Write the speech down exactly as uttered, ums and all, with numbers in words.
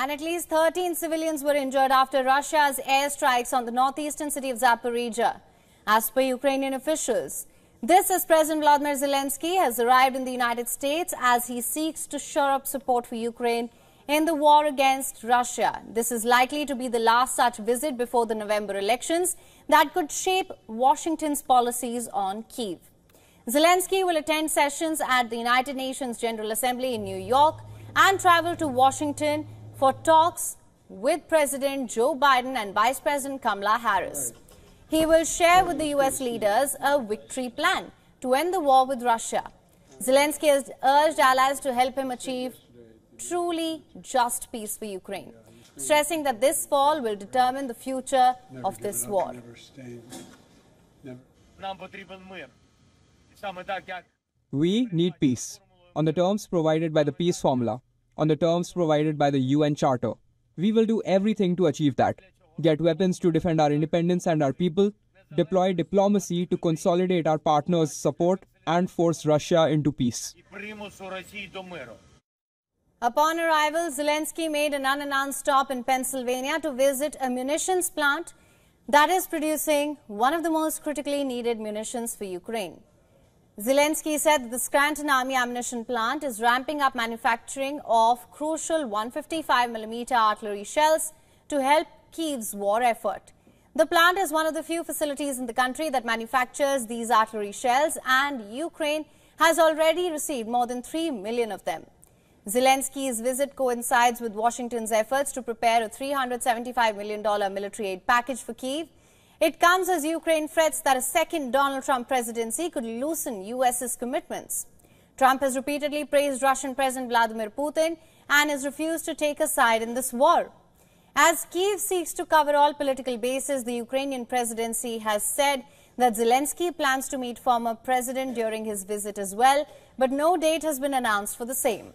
And at least thirteen civilians were injured after Russia's airstrikes on the northeastern city of Zaporizhzhia. As per Ukrainian officials, this is President Vladimir Zelensky has arrived in the United States as he seeks to shore up support for Ukraine in the war against Russia. This is likely to be the last such visit before the November elections that could shape Washington's policies on Kyiv. Zelensky will attend sessions at the United Nations General Assembly in New York and travel to Washington for talks with President Joe Biden and Vice President Kamala Harris. He will share with the U S leaders a victory plan to end the war with Russia. Zelensky has urged allies to help him achieve truly just peace for Ukraine, stressing that this fall will determine the future of this war. We need peace on the terms provided by the peace formula, on the terms provided by the U N Charter. We will do everything to achieve that. Get weapons to defend our independence and our people, deploy diplomacy to consolidate our partners' support and force Russia into peace. Upon arrival, Zelensky made an unannounced stop in Pennsylvania to visit a munitions plant that is producing one of the most critically needed munitions for Ukraine. Zelensky said that the Scranton Army Ammunition Plant is ramping up manufacturing of crucial one fifty-five millimeter artillery shells to help Kyiv's war effort. The plant is one of the few facilities in the country that manufactures these artillery shells, and Ukraine has already received more than three million of them. Zelensky's visit coincides with Washington's efforts to prepare a three hundred seventy-five million dollars military aid package for Kyiv. It comes as Ukraine frets that a second Donald Trump presidency could loosen U S's commitments. Trump has repeatedly praised Russian President Vladimir Putin and has refused to take a side in this war. As Kyiv seeks to cover all political bases, the Ukrainian presidency has said that Zelensky plans to meet former president during his visit as well, but no date has been announced for the same.